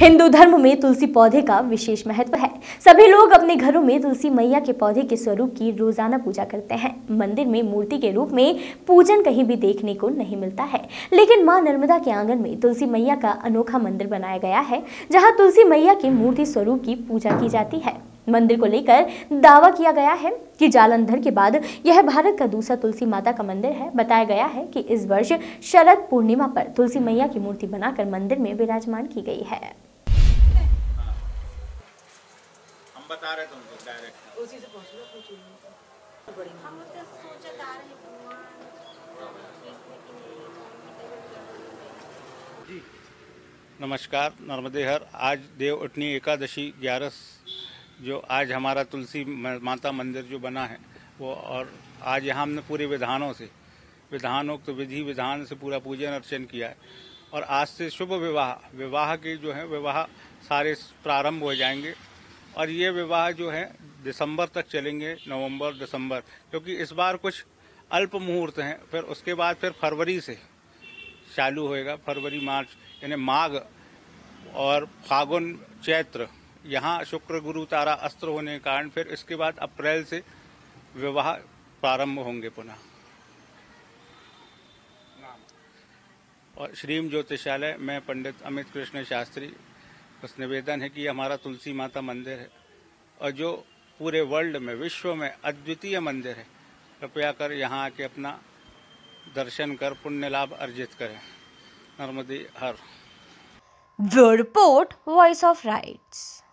हिंदू धर्म में तुलसी पौधे का विशेष महत्व है। सभी लोग अपने घरों में तुलसी मैया के पौधे के स्वरूप की रोजाना पूजा करते हैं। मंदिर में मूर्ति के रूप में पूजन कहीं भी देखने को नहीं मिलता है, लेकिन मां नर्मदा के आंगन में तुलसी मैया का अनोखा मंदिर बनाया गया है, जहां तुलसी मैया के मूर्ति स्वरूप की पूजा की जाती है। मंदिर को लेकर दावा किया गया है कि जालंधर के बाद यह भारत का दूसरा तुलसी माता का मंदिर है। बताया गया है कि इस वर्ष शरद पूर्णिमा पर तुलसी मैया की मूर्ति बनाकर मंदिर में विराजमान की गई है। हम बता रहे तुमको डायरेक्ट उसी से पूछ लो। नमस्कार नर्मदेहर, आज देवउठनी एकादशी 11 जो आज हमारा तुलसी माता मंदिर जो बना है वो, और आज यहाँ हमने पूरे विधानोक्त विधि विधान से पूरा पूजन अर्चन किया है। और आज से शुभ विवाह के जो है विवाह सारे प्रारंभ हो जाएंगे, और ये विवाह जो है दिसंबर तक चलेंगे, नवंबर दिसंबर, क्योंकि इस बार कुछ अल्प मुहूर्त हैं। फिर उसके बाद फिर फरवरी से चालू होएगा, फरवरी मार्च, यानी माघ और फागुन चैत्र, यहाँ शुक्र गुरु तारा अस्त्र होने के कारण फिर इसके बाद अप्रैल से विवाह प्रारंभ होंगे पुनः। और श्रीम ज्योतिषालय में पंडित अमित कृष्ण शास्त्री, बस निवेदन है कि हमारा तुलसी माता मंदिर है और जो पूरे वर्ल्ड में, विश्व में अद्वितीय मंदिर है। कृपया कर यहाँ आके अपना दर्शन कर पुण्य लाभ अर्जित करें। नर्मदेहर। Report voice of rights.